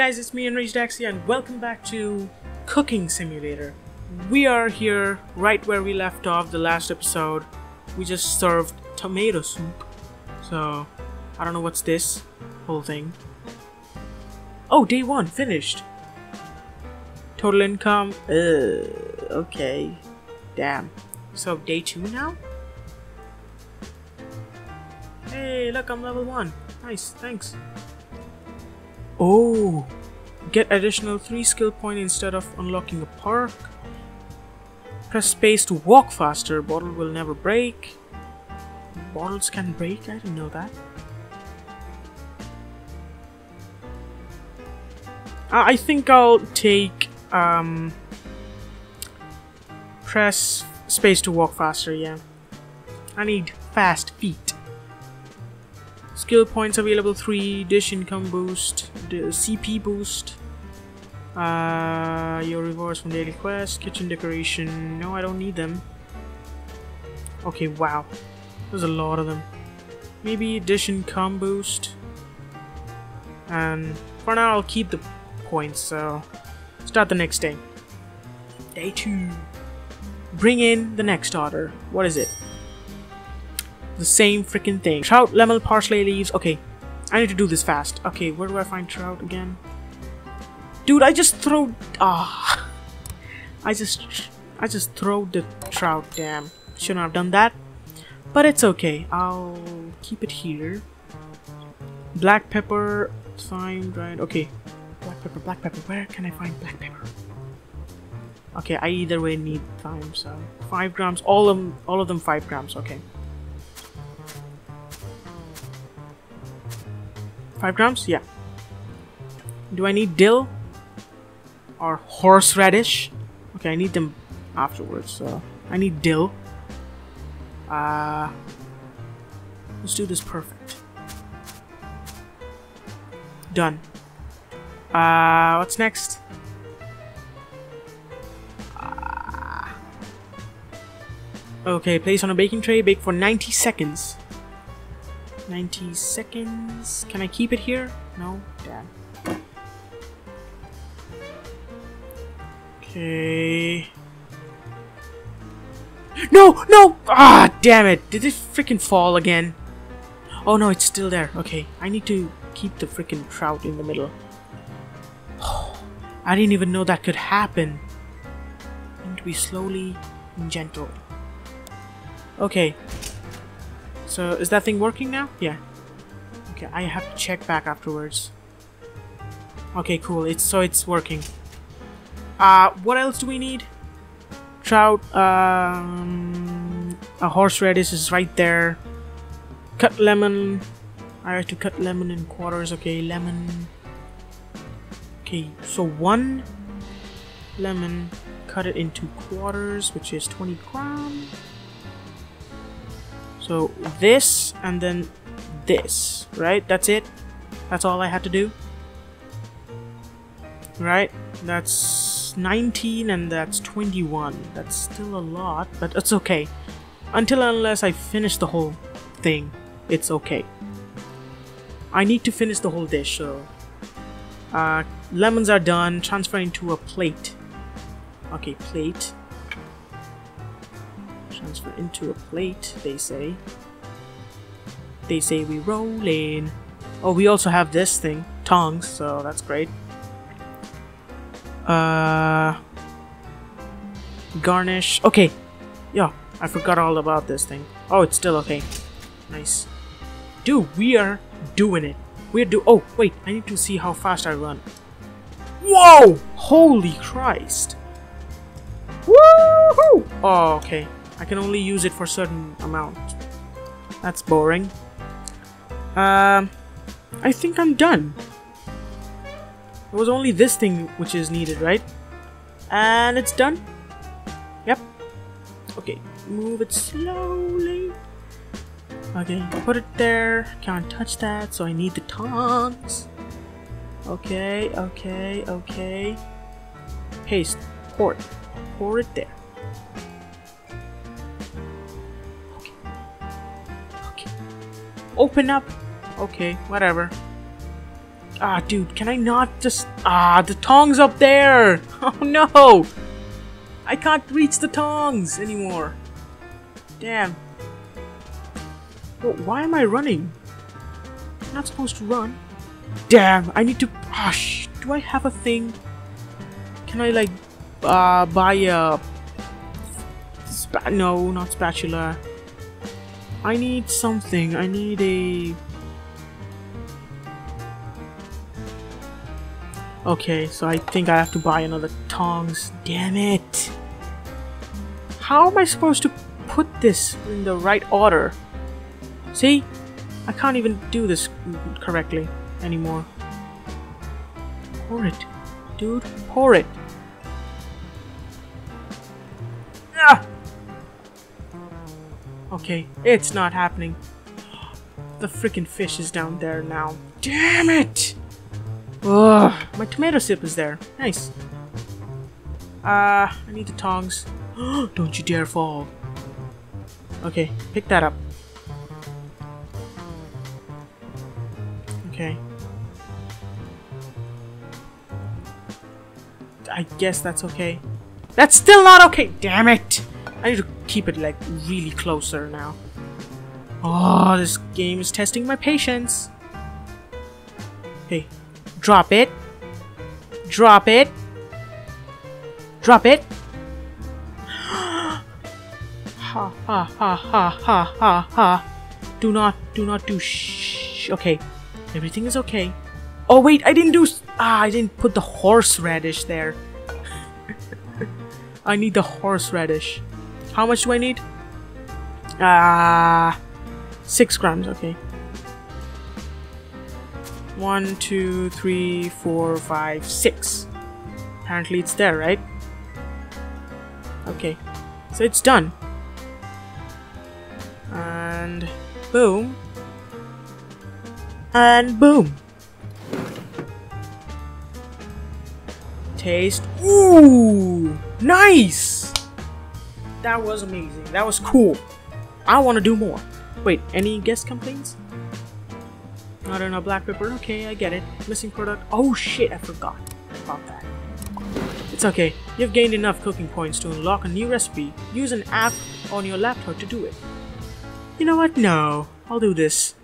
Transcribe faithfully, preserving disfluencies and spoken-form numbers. Hey guys, it's me Enraged Axe and welcome back to Cooking Simulator. We are here right where we left off the last episode. We just served tomato soup. So, I don't know what's this whole thing. Oh, day one, finished. Total income, uh, okay, damn. So, day two now? Hey, look, I'm level one. Nice, thanks. Oh, get additional three skill point instead of unlocking a perk. Press space to walk faster. Bottle will never break. Bottles can break? I didn't know that. I think I'll take um, press space to walk faster, yeah. I need fast feet. Skill points available three, dish income boost, C P boost, uh, your rewards from daily quest, kitchen decoration. No, I don't need them. Okay, wow, there's a lot of them. Maybe dish income boost, and for now I'll keep the points. So start the next day. Day two. Bring in the next order. What is it? The same freaking thing. Trout, lemon, parsley leaves. Okay, I need to do this fast. Okay, where do I find trout again? Dude, I just throw. Ah, oh. I just, I just throw the trout. Damn, shouldn't have done that. But it's okay. I'll keep it here. Black pepper, thyme, dried. Okay, black pepper, black pepper. Where can I find black pepper? Okay, I either way need thyme. So five grams. All of them, all of them, five grams. Okay. Five grams? Yeah. Do I need dill? Or horseradish? Okay, I need them afterwards, so I need dill. Uh, let's do this perfect. Done. Uh, what's next? Uh, okay, place on a baking tray, bake for ninety seconds. ninety seconds. Can I keep it here? No? Damn. Okay. No! No! Ah, damn it! Did it freaking fall again? Oh no, it's still there. Okay, I need to keep the freaking trout in the middle. Oh, I didn't even know that could happen. I need to be slowly and gentle. Okay. So, is that thing working now? Yeah. Okay, I have to check back afterwards. Okay, cool. It's so it's working. Uh, what else do we need? Trout, um... a horseradish is right there. Cut lemon. I have to cut lemon in quarters. Okay, lemon. Okay, so one lemon. Cut it into quarters, which is twenty grams. So this and then this, right? That's it. That's all I had to do. Right? That's nineteen and that's twenty-one. That's still a lot, but it's okay. Until unless I finish the whole thing, it's okay. I need to finish the whole dish, so... Uh, lemons are done. Transfer into a plate. Okay, plate. Transfer into a plate, they say. They say we roll in. Oh, we also have this thing, tongs, so that's great. Uh, garnish. Okay, yeah, I forgot all about this thing. Oh, it's still okay. Nice. Dude, we are doing it. We're do. Oh, wait, I need to see how fast I run. Whoa! Holy Christ! Woohoo! Oh, okay. I can only use it for a certain amount. That's boring. Um, I think I'm done. It was only this thing which is needed, right? And it's done. Yep. Okay, move it slowly. Okay, put it there. Can't touch that, so I need the tongs. Okay, okay, okay. Paste, pour it. Pour it there. Open up. Okay, whatever. Ah, dude, can I not just... Ah, the tongs up there! Oh, no! I can't reach the tongs anymore. Damn. Bro, why am I running? I'm not supposed to run. Damn, I need to... Ah, sh... Do I have a thing? Can I, like, uh, buy a... Spa no, not spatula. I need something. I need a... Okay, so I think I have to buy another tongs. Damn it! How am I supposed to put this in the right order? See? I can't even do this correctly anymore. Pour it. Dude, pour it. Ah! Okay, it's not happening. The freaking fish is down there now. Damn it! Ugh, my tomato sip is there. Nice. Ah, uh, I need the tongs. Don't you dare fall. Okay, pick that up. Okay. I guess that's okay. That's still not okay! Damn it! I need to keep it like really closer now. Oh, this game is testing my patience. Hey. Drop it. Drop it. Drop it. Ha ha ha ha ha ha ha. Do not, do not do shh. Okay. Everything is okay. Oh wait, I didn't do s Ah, I didn't put the horseradish there. I need the horseradish. How much do I need? Ah, uh, six grams, okay. One, two, three, four, five, six. Apparently it's there, right? Okay. So it's done. And boom. And boom. Taste. Ooh! Nice! That was amazing. That was cool. I want to do more. Wait, any guest complaints? Not in a black pepper. Okay, I get it. Missing product. Oh shit, I forgot about that. It's okay. You've gained enough cooking points to unlock a new recipe. Use an app on your laptop to do it. You know what? No. I'll do this.